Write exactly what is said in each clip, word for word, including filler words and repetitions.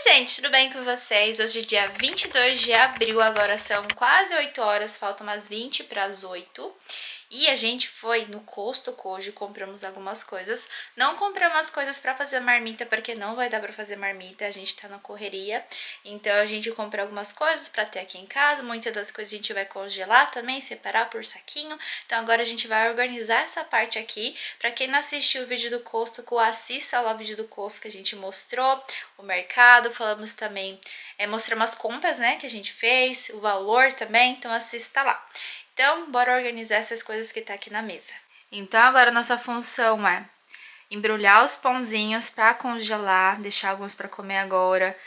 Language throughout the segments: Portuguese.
Oi gente, tudo bem com vocês? Hoje é dia vinte e dois de abril, agora são quase oito horas, faltam umas vinte para as oito. E a gente foi no Costco hoje, compramos algumas coisas. Não compramos as coisas pra fazer marmita, porque não vai dar pra fazer marmita, a gente tá na correria. Então a gente comprou algumas coisas pra ter aqui em casa. Muitas das coisas a gente vai congelar também, separar por saquinho. Então agora a gente vai organizar essa parte aqui. Pra quem não assistiu o vídeo do Costco, assista lá o vídeo do Costco que a gente mostrou. O mercado, falamos também, é, mostramos as compras, né, que a gente fez, o valor também, então assista lá. Então, bora organizar essas coisas que tá aqui na mesa. Então, agora a nossa função é embrulhar os pãozinhos para congelar, deixar alguns para comer agora,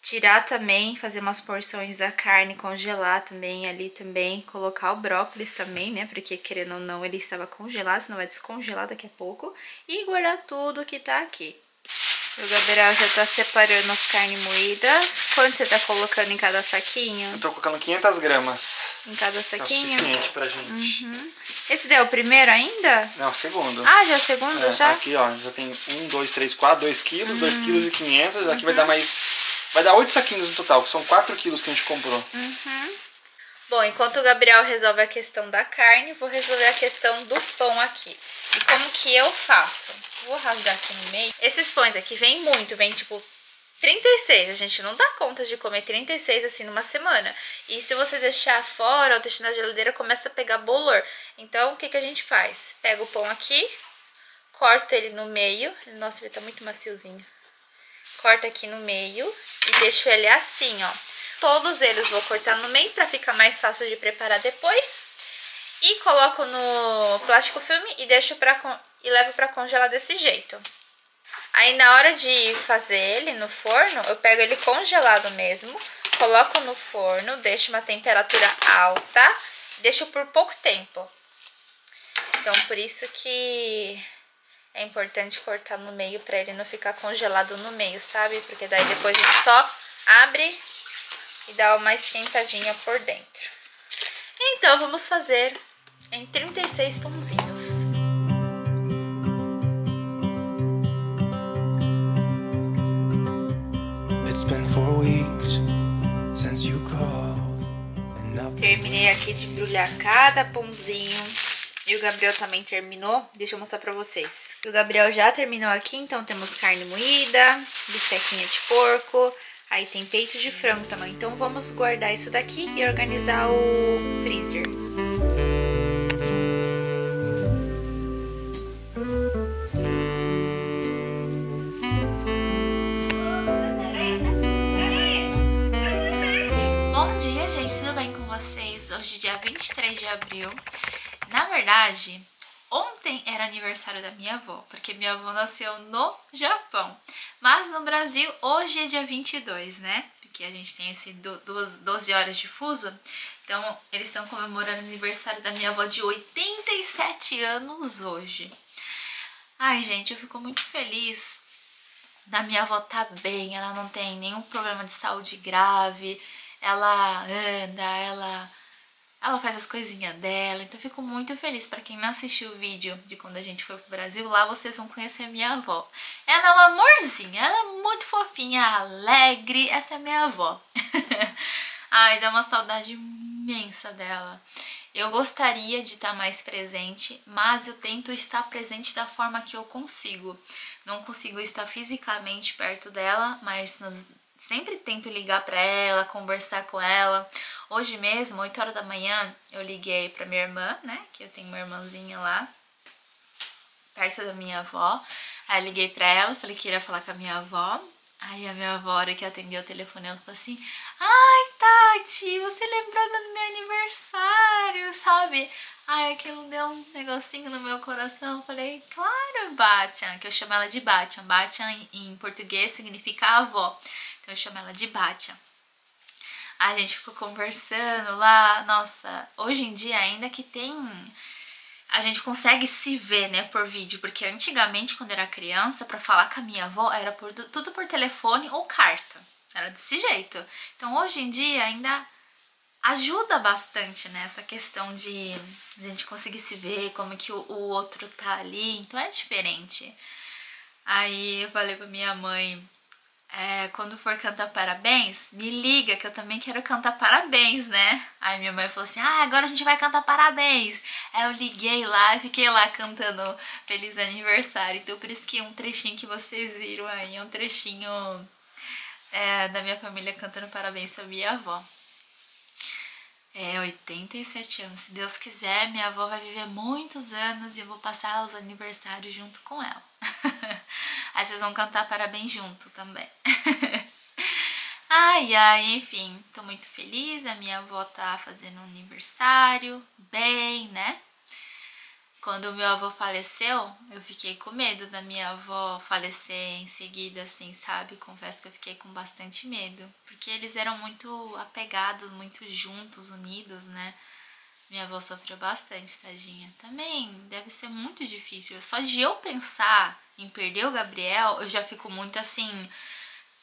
tirar também, fazer umas porções da carne, congelar também ali também, colocar o brócolis também, né? Porque, querendo ou não, ele estava congelado, senão vai descongelar daqui a pouco. E guardar tudo que tá aqui. O Gabriel já tá separando as carnes moídas. Quanto você tá colocando em cada saquinho? Eu tô colocando quinhentas gramas. Em cada saquinho? É o suficiente pra gente. Uhum. Esse daí é o primeiro ainda? Não, o segundo. Ah, já é o segundo? É, já? Aqui, ó, já tem um, dois, três, quatro, dois quilos, dois quilos e quinhentos. Aqui vai dar mais... Vai dar oito saquinhos no total, que são quatro quilos que a gente comprou. Uhum. Bom, enquanto o Gabriel resolve a questão da carne, vou resolver a questão do pão aqui. E como que eu faço? Vou rasgar aqui no meio. Esses pães aqui vêm muito, vem tipo trinta e seis. A gente não dá conta de comer trinta e seis assim numa semana. E se você deixar fora ou deixar na geladeira, começa a pegar bolor. Então, o que que a gente faz? Pega o pão aqui, corto ele no meio. Nossa, ele tá muito maciozinho. Corta aqui no meio e deixo ele assim, ó. Todos eles vou cortar no meio para ficar mais fácil de preparar depois. E coloco no plástico filme e deixo pra con... e levo para congelar desse jeito. Aí na hora de fazer ele no forno, eu pego ele congelado mesmo, coloco no forno, deixo uma temperatura alta, deixo por pouco tempo. Então por isso que é importante cortar no meio para ele não ficar congelado no meio, sabe? Porque daí depois a gente só abre e dá uma esquentadinha por dentro. Então vamos fazer em trinta e seis pãozinhos. Terminei aqui de embrulhar cada pãozinho. E o Gabriel também terminou. Deixa eu mostrar pra vocês. E o Gabriel já terminou aqui, então temos carne moída, bistequinha de porco. Aí tem peito de frango também, então vamos guardar isso daqui e organizar o freezer. Bom dia, gente, tudo bem com vocês? Hoje é dia vinte e três de abril. Na verdade, ontem era aniversário da minha avó, porque minha avó nasceu no Japão. Mas no Brasil, hoje é dia vinte e dois, né? Porque a gente tem esse doze horas de fuso. Então, eles estão comemorando o aniversário da minha avó de oitenta e sete anos hoje. Ai, gente, eu fico muito feliz da minha avó tá bem. Ela não tem nenhum problema de saúde grave. Ela anda, ela... Ela faz as coisinhas dela, então eu fico muito feliz. Pra quem não assistiu o vídeo de quando a gente foi pro Brasil, lá vocês vão conhecer a minha avó. Ela é um amorzinho, ela é muito fofinha, alegre, essa é a minha avó. Ai, dá uma saudade imensa dela. Eu gostaria de estar mais presente, mas eu tento estar presente da forma que eu consigo. Não consigo estar fisicamente perto dela, mas... Nos... Sempre tento ligar pra ela, conversar com ela. Hoje mesmo, oito horas da manhã, eu liguei pra minha irmã, né? Que eu tenho uma irmãzinha lá, perto da minha avó. Aí eu liguei pra ela, falei que iria falar com a minha avó. Aí a minha avó, a hora que atendeu o telefone, ela falou assim: "Ai, Tati, você lembrou do meu aniversário, sabe?" Ai, aquilo deu um negocinho no meu coração. Eu falei, claro, Batian, que eu chamo ela de Batian. Batian em português significa avó. Então eu chamo ela de Batian. A gente ficou conversando lá. Nossa, hoje em dia ainda que tem... A gente consegue se ver, né, por vídeo. Porque antigamente, quando era criança, pra falar com a minha avó, era por, tudo por telefone ou carta. Era desse jeito. Então hoje em dia ainda ajuda bastante, né, essa questão de a gente conseguir se ver, como que o, o outro tá ali. Então é diferente. Aí eu falei pra minha mãe... É, quando for cantar parabéns, me liga que eu também quero cantar parabéns, né? Aí minha mãe falou assim, ah, agora a gente vai cantar parabéns. Aí eu liguei lá e fiquei lá cantando feliz aniversário. Então por isso que um trechinho que vocês viram aí é um trechinho é, da minha família cantando parabéns pra minha avó. É, oitenta e sete anos, se Deus quiser, minha avó vai viver muitos anos e eu vou passar os aniversários junto com ela. Aí vocês vão cantar parabéns junto também. Ai, ai, enfim, tô muito feliz, a minha avó tá fazendo um aniversário bem, né? Quando o meu avô faleceu, eu fiquei com medo da minha avó falecer em seguida, assim, sabe? Confesso que eu fiquei com bastante medo. Porque eles eram muito apegados, muito juntos, unidos, né? Minha avó sofreu bastante, tadinha. Também deve ser muito difícil. Só de eu pensar em perder o Gabriel, eu já fico muito assim,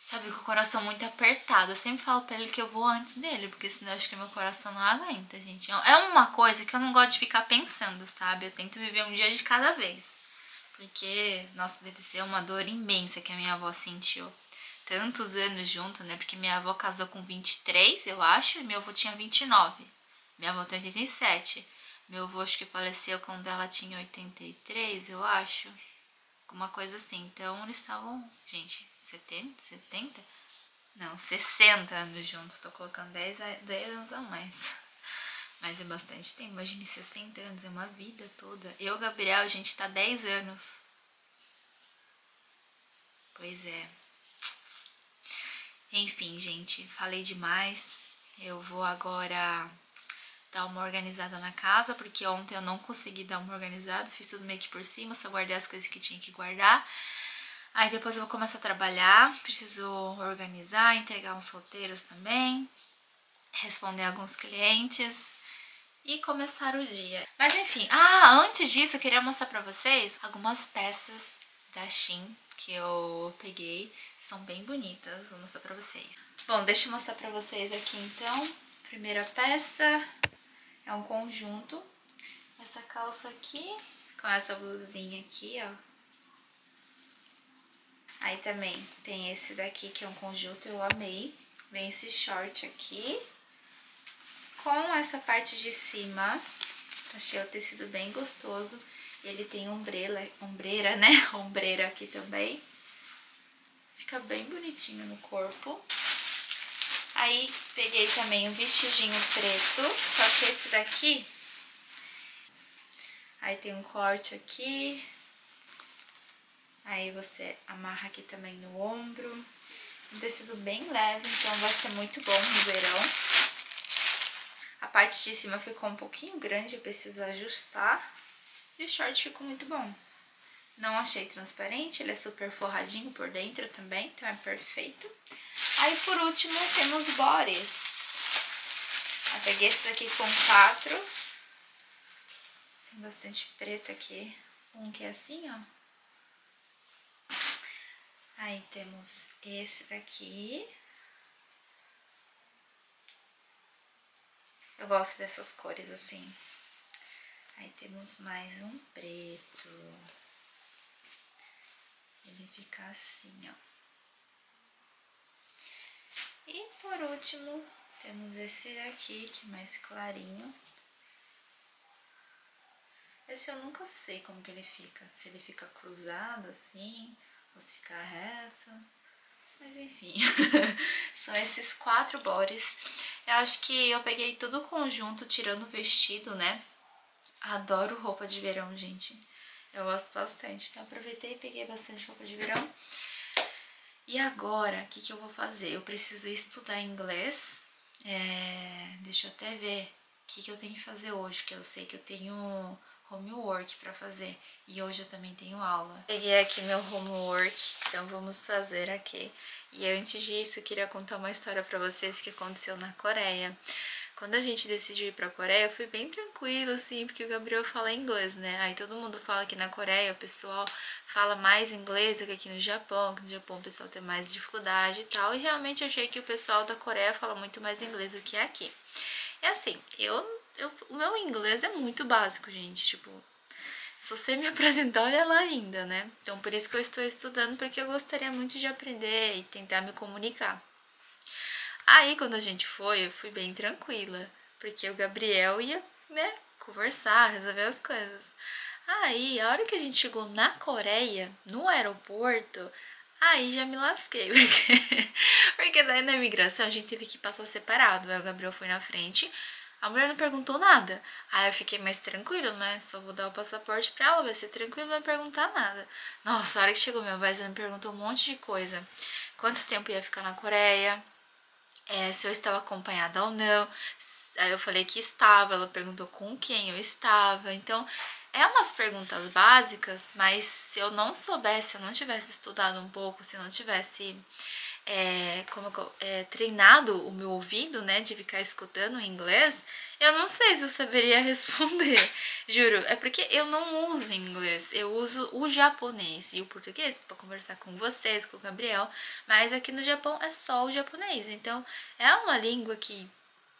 sabe? Com o coração muito apertado. Eu sempre falo pra ele que eu vou antes dele, porque senão eu acho que meu coração não aguenta, gente. É uma coisa que eu não gosto de ficar pensando, sabe? Eu tento viver um dia de cada vez. Porque, nossa, deve ser uma dor imensa que a minha avó sentiu. Tantos anos junto, né? Porque minha avó casou com vinte e três, eu acho, e meu avô tinha vinte e nove. Minha avó tem oitenta e sete. Meu avô acho que faleceu quando ela tinha oitenta e três, eu acho. Alguma coisa assim. Então eles estavam, gente, setenta? setenta? Não, sessenta anos juntos. Tô colocando dez anos a mais. Mas é bastante tempo. Imagine sessenta anos, é uma vida toda. Eu, Gabriel, a gente tá dez anos. Pois é. Enfim, gente, falei demais. Eu vou agora dar uma organizada na casa, porque ontem eu não consegui dar uma organizada, fiz tudo meio que por cima, só guardei as coisas que tinha que guardar. Aí depois eu vou começar a trabalhar, preciso organizar, entregar uns roteiros também, responder alguns clientes e começar o dia. Mas enfim, ah, antes disso eu queria mostrar pra vocês algumas peças da Shein que eu peguei, são bem bonitas, vou mostrar pra vocês. Bom, deixa eu mostrar pra vocês aqui então, primeira peça. É um conjunto, essa calça aqui, com essa blusinha aqui, ó. Aí também tem esse daqui, que é um conjunto, eu amei. Vem esse short aqui, com essa parte de cima. Achei o tecido bem gostoso. Ele tem ombreira, ombreira, né? Ombreira aqui também. Fica bem bonitinho no corpo. Aí peguei também um vestidinho preto, só que esse daqui, aí tem um corte aqui, aí você amarra aqui também no ombro, um tecido bem leve, então vai ser muito bom no verão. A parte de cima ficou um pouquinho grande, eu preciso ajustar, e o short ficou muito bom. Não achei transparente, ele é super forradinho por dentro também, então é perfeito. Aí por último temos bodies. Eu peguei esse daqui com quatro. Tem bastante preta aqui. Um que é assim, ó. Aí temos esse daqui. Eu gosto dessas cores assim. Aí temos mais um preto. Ele fica assim, ó. E por último, temos esse daqui, que é mais clarinho. Esse eu nunca sei como que ele fica. Se ele fica cruzado assim, ou se fica reto. Mas enfim, são esses quatro bodies. Eu acho que eu peguei todo o conjunto, tirando o vestido, né? Adoro roupa de verão, gente. Eu gosto bastante, então aproveitei e peguei bastante roupa de verão. E agora, o que, que eu vou fazer? Eu preciso estudar inglês. É, deixa eu até ver o que, que eu tenho que fazer hoje, que eu sei que eu tenho homework pra fazer. E hoje eu também tenho aula. Peguei aqui meu homework, então vamos fazer aqui. E antes disso, eu queria contar uma história pra vocês que aconteceu na Coreia. Quando a gente decidiu ir pra Coreia, eu fui bem tranquila, assim, porque o Gabriel fala inglês, né? Aí todo mundo fala que na Coreia o pessoal fala mais inglês do que aqui no Japão, que no Japão o pessoal tem mais dificuldade e tal, e realmente eu achei que o pessoal da Coreia fala muito mais inglês do que aqui. É assim, eu, eu, o meu inglês é muito básico, gente, tipo, Se você me apresentar, olha lá ainda, né? Então, por isso que eu estou estudando, porque eu gostaria muito de aprender e tentar me comunicar. Aí, quando a gente foi, eu fui bem tranquila, porque o Gabriel ia, né, conversar, resolver as coisas. Aí, a hora que a gente chegou na Coreia, no aeroporto, aí já me lasquei, porque, porque daí na imigração a gente teve que passar separado. Aí o Gabriel foi na frente, a mulher não perguntou nada. Aí eu fiquei mais tranquilo, né? Só vou dar o passaporte pra ela, vai ser tranquilo, não vai perguntar nada. Nossa, a hora que chegou meu avô, ela me perguntou um monte de coisa. Quanto tempo ia ficar na Coreia? É, se eu estava acompanhada ou não. Aí eu falei que estava, ela perguntou com quem eu estava. Então, é umas perguntas básicas, mas se eu não soubesse, se eu não tivesse estudado um pouco, se eu não tivesse é, como, é, treinado o meu ouvido, né, de ficar escutando em inglês, eu não sei se eu saberia responder, juro. É porque eu não uso inglês, eu uso o japonês e o português para conversar com vocês, com o Gabriel, mas aqui no Japão é só o japonês, então é uma língua que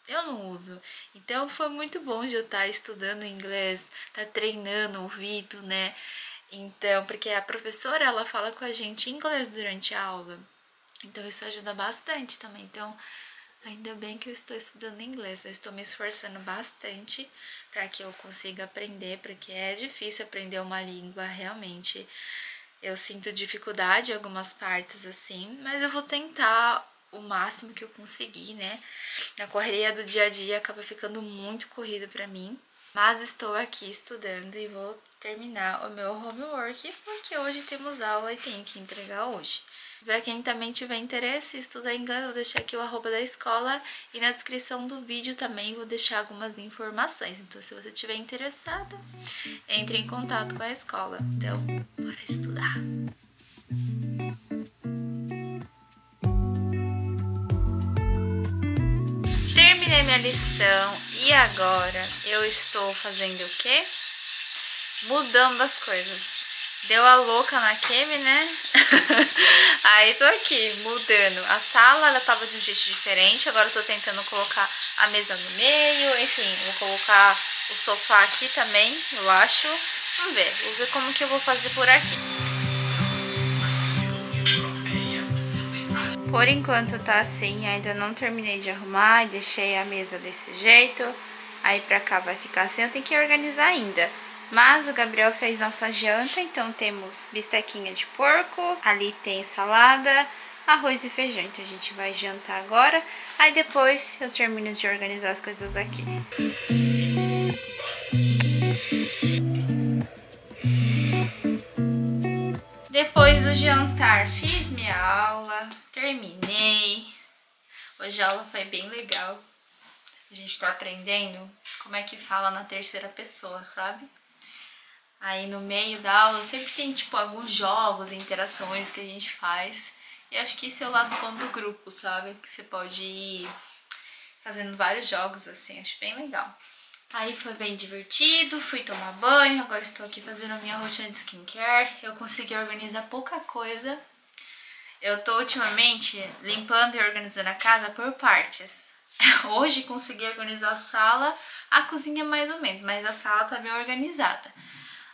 eu não uso. Então foi muito bom de eu estar estudando inglês, estar treinando o ouvido, né? Então, porque a professora, ela fala com a gente em inglês durante a aula. Então isso ajuda bastante também. Então, ainda bem que eu estou estudando inglês. Eu estou me esforçando bastante para que eu consiga aprender, porque é difícil aprender uma língua, realmente. Eu sinto dificuldade em algumas partes, assim, mas eu vou tentar o máximo que eu consegui, né? Na correria do dia a dia acaba ficando muito corrido pra mim, mas estou aqui estudando e vou terminar o meu homework, porque hoje temos aula e tenho que entregar hoje. Pra quem também tiver interesse em estudar inglês, eu vou deixar aqui o arroba da escola e na descrição do vídeo também vou deixar algumas informações. Então, se você estiver interessada, entre em contato com a escola. Então, bora estudar! Terminei minha lição e agora eu estou fazendo o quê? Mudando as coisas. Deu a louca na Kemi, né? Aí tô aqui mudando. A sala, ela tava de um jeito diferente, agora eu tô tentando colocar a mesa no meio, enfim, vou colocar o sofá aqui também, eu acho. Vamos ver, vou ver como que eu vou fazer por aqui. Por enquanto tá assim, ainda não terminei de arrumar e deixei a mesa desse jeito. Aí pra cá vai ficar assim, eu tenho que organizar ainda. Mas o Gabriel fez nossa janta, então temos bistequinha de porco, ali tem salada, arroz e feijão. Então a gente vai jantar agora, aí depois eu termino de organizar as coisas aqui. Depois do jantar fiz minha aula, terminei. Hoje a aula foi bem legal. A gente tá aprendendo como é que fala na terceira pessoa, sabe? Aí no meio da aula sempre tem tipo alguns jogos, interações que a gente faz. E acho que esse é o lado bom do grupo, sabe? Que você pode ir fazendo vários jogos assim, acho bem legal. Aí foi bem divertido, fui tomar banho, agora estou aqui fazendo a minha rotina de skincare. Eu consegui organizar pouca coisa. Eu tô ultimamente limpando e organizando a casa por partes. Hoje consegui organizar a sala, a cozinha mais ou menos, mas a sala tá bem organizada.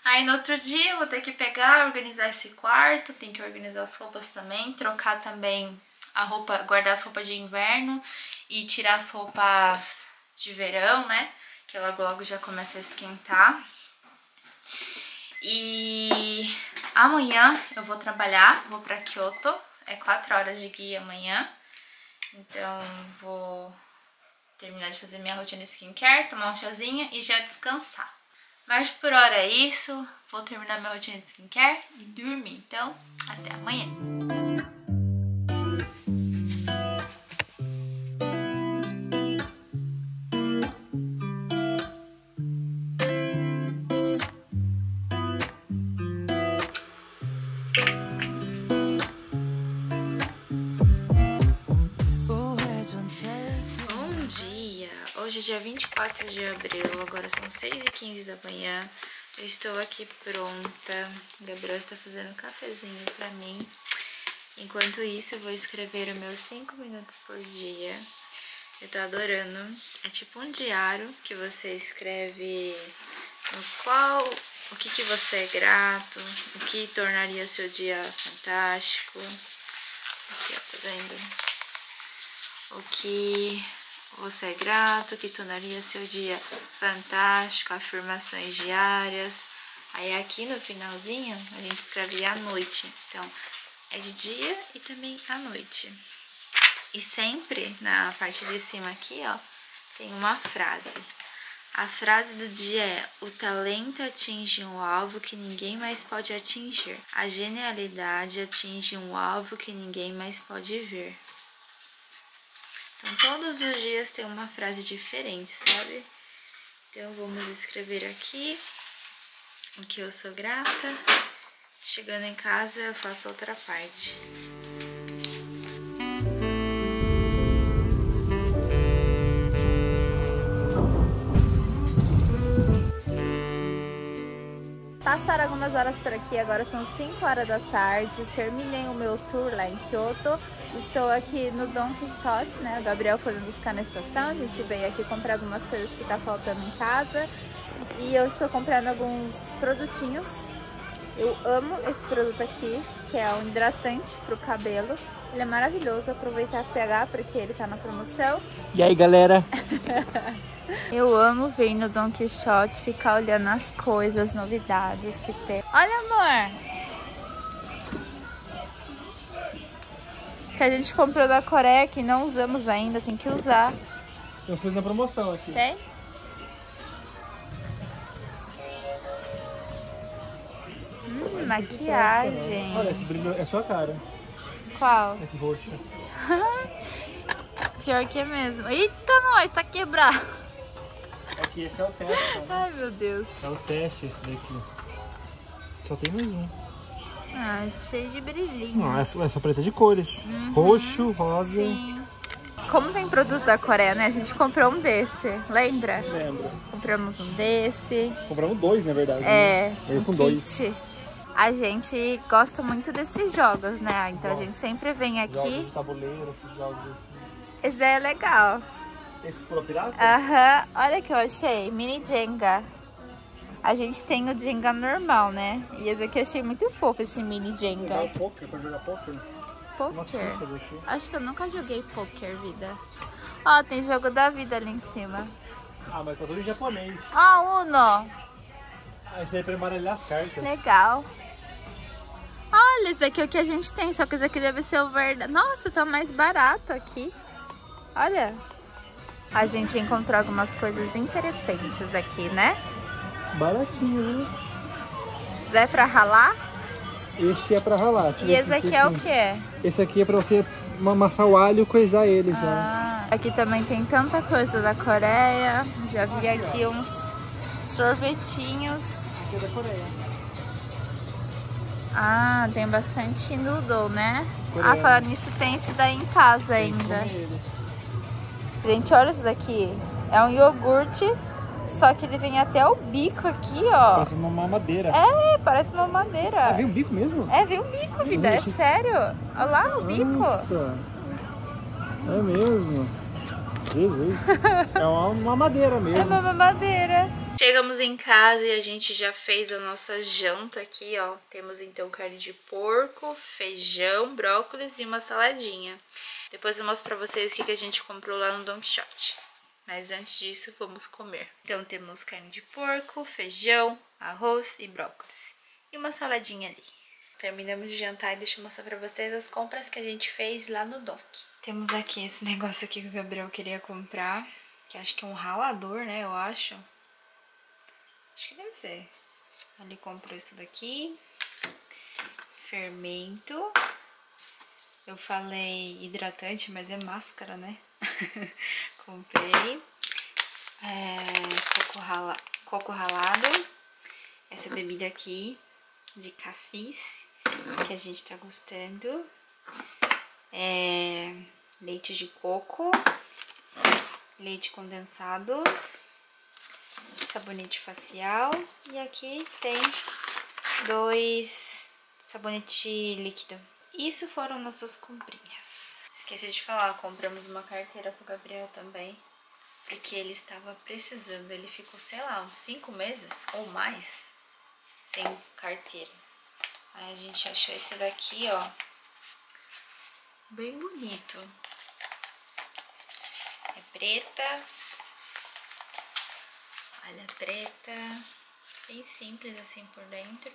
Aí no outro dia eu vou ter que pegar, organizar esse quarto, tem que organizar as roupas também, trocar também a roupa, guardar as roupas de inverno e tirar as roupas de verão, né? Que logo logo já começa a esquentar. E amanhã eu vou trabalhar, vou pra Kyoto, é quatro horas de guia amanhã. Então vou terminar de fazer minha rotina de skincare, tomar um chazinho e já descansar. Mas por hora é isso, vou terminar minha rotina de skincare e dormir. Então até amanhã. Hoje é dia vinte e quatro de abril, agora são seis e quinze da manhã. Eu estou aqui pronta. O Gabriel está fazendo um cafezinho pra mim. Enquanto isso, eu vou escrever os meus cinco minutos por dia. Eu tô adorando. É tipo um diário que você escreve Qual, o que, que você é grato, o que tornaria seu dia fantástico. Aqui, ó, tá vendo? O que você é grato, o que tornaria seu dia fantástico, afirmações diárias. Aí aqui no finalzinho a gente escreve à noite. Então, é de dia e também à noite. E sempre na parte de cima aqui, ó, tem uma frase. A frase do dia é: o talento atinge um alvo que ninguém mais pode atingir. A genialidade atinge um alvo que ninguém mais pode ver. Então, todos os dias tem uma frase diferente, sabe? Então, vamos escrever aqui o que eu sou grata. Chegando em casa, eu faço outra parte. Passaram algumas horas por aqui, agora são cinco horas da tarde, terminei o meu tour lá em Kyoto, estou aqui no Don Quixote, né, o Gabriel foi me buscar na estação, a gente veio aqui comprar algumas coisas que tá faltando em casa e eu estou comprando alguns produtinhos, eu amo esse produto aqui, que é um hidratante pro cabelo, ele é maravilhoso, aproveitar e pegar porque ele tá na promoção. E aí galera? Eu amo vir no Don Quixote, ficar olhando as coisas, as novidades que tem. Olha, amor! Que a gente comprou da Coreia, que não usamos ainda, tem que usar. Eu fiz na promoção aqui. Tem? Hum, maquiagem. Olha, esse brilho é sua cara. Qual? Esse roxo. Pior que é mesmo. Eita, nós, tá quebrado. Aqui, esse é o teste. Né? Ai, meu Deus. É o teste esse daqui. Só tem mais um. Ah, cheio de brilhinho. Não, é só preta de cores. Uhum. Roxo, rosa. Sim. Como tem produto da Coreia, né? A gente comprou um desse, lembra? Lembro. Compramos um desse. Compramos dois, na verdade. É, né? um com kit. Dois. A gente gosta muito desses jogos, né? Então Nossa. a gente sempre vem aqui. Jogos de tabuleiro, esses jogos assim. Esse daí é legal. Esse pula pirata? Aham, olha que eu achei, mini Jenga. A gente tem o Jenga normal, né? E esse aqui eu achei muito fofo, esse mini Jenga. Jogar poker, pra jogar poker? Poker? Acho que eu nunca joguei poker, vida. Ó, tem jogo da vida ali em cima. Ah, mas tá tudo em japonês. Ó, Uno! Ah, esse aí é pra embaralhar as cartas. Legal. Olha, esse aqui é o que a gente tem, só que esse aqui deve ser o verdade. Nossa, tá mais barato aqui. Olha. A gente encontrou algumas coisas interessantes aqui, né? Baratinho, né? Esse é pra ralar? Este é pra ralar. Deixa e esse aqui, aqui é o que? Esse aqui é pra você amassar o alho e coisar ele já. Ah, aqui também tem tanta coisa da Coreia. Já vi aqui uns sorvetinhos. Aqui é da Coreia. Ah, tem bastante noodle, né? Coreia. Ah, falando nisso, tem esse daí em casa ainda. Gente, olha isso daqui. É um iogurte, só que ele vem até o bico aqui, ó. Parece uma mamadeira. É, parece uma mamadeira. Ah, vem um bico mesmo? É, vem um bico, vida. Gente. É sério. Olha lá o bico. Nossa. É mesmo. Jesus. É uma mamadeira mesmo. É uma mamadeira. Chegamos em casa e a gente já fez a nossa janta aqui, ó. Temos então carne de porco, feijão, brócolis e uma saladinha. Depois eu mostro pra vocês o que a gente comprou lá no Don Quixote. Mas antes disso, vamos comer. Então temos carne de porco, feijão, arroz e brócolis. E uma saladinha ali. Terminamos de jantar e deixa eu mostrar pra vocês as compras que a gente fez lá no Don. Temos aqui esse negócio aqui que o Gabriel queria comprar. Que acho que é um ralador, né? Eu acho. Acho que deve ser. Ele comprou isso daqui. Fermento. Eu falei hidratante, mas é máscara, né? Comprei. É, coco, rala, coco ralado. Essa bebida aqui de cassis, que a gente tá gostando. É, leite de coco. Leite condensado. Sabonete facial. E aqui tem dois sabonete líquido. Isso foram nossas comprinhas. Esqueci de falar, compramos uma carteira pro Gabriel também. porque ele estava precisando. Ele ficou, sei lá, uns cinco meses ou mais sem carteira. Aí a gente achou esse daqui, ó, bem bonito. É preta, palha preta, bem simples assim por dentro.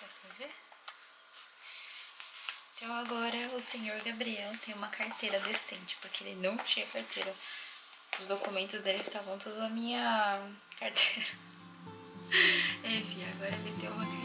Dá pra ver? Então agora o senhor Gabriel tem uma carteira decente, porque ele não tinha carteira. Os documentos dele estavam todos na minha carteira. Enfim, agora ele tem uma carteira.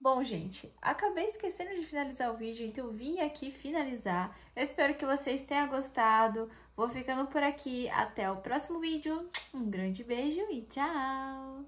Bom, gente, acabei esquecendo de finalizar o vídeo, então eu vim aqui finalizar. Eu espero que vocês tenham gostado. Vou ficando por aqui. Até o próximo vídeo. Um grande beijo e tchau!